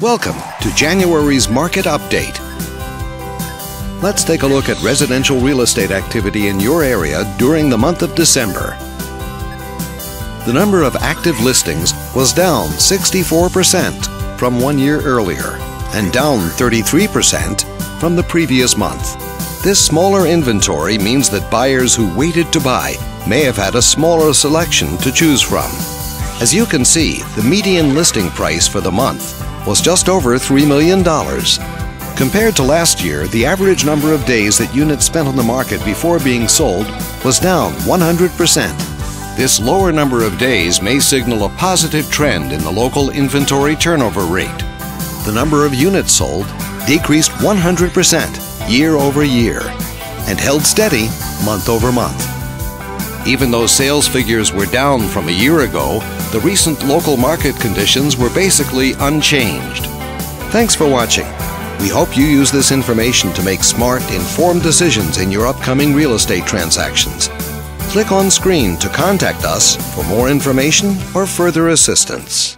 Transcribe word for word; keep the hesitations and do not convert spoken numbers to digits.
Welcome to January's Market Update. Let's take a look at residential real estate activity in your area during the month of December. The number of active listings was down sixty-four percent from one year earlier and down thirty-three percent from the previous month. This smaller inventory means that buyers who waited to buy may have had a smaller selection to choose from. As you can see, the median listing price for the month was just over three million dollars. Compared to last year, the average number of days that units spent on the market before being sold was down one hundred percent. This lower number of days may signal a positive trend in the local inventory turnover rate. The number of units sold decreased one hundred percent year over year and held steady month over month. Even though sales figures were down from a year ago, the recent local market conditions were basically unchanged. Thanks for watching. We hope you use this information to make smart, informed decisions in your upcoming real estate transactions. Click on screen to contact us for more information or further assistance.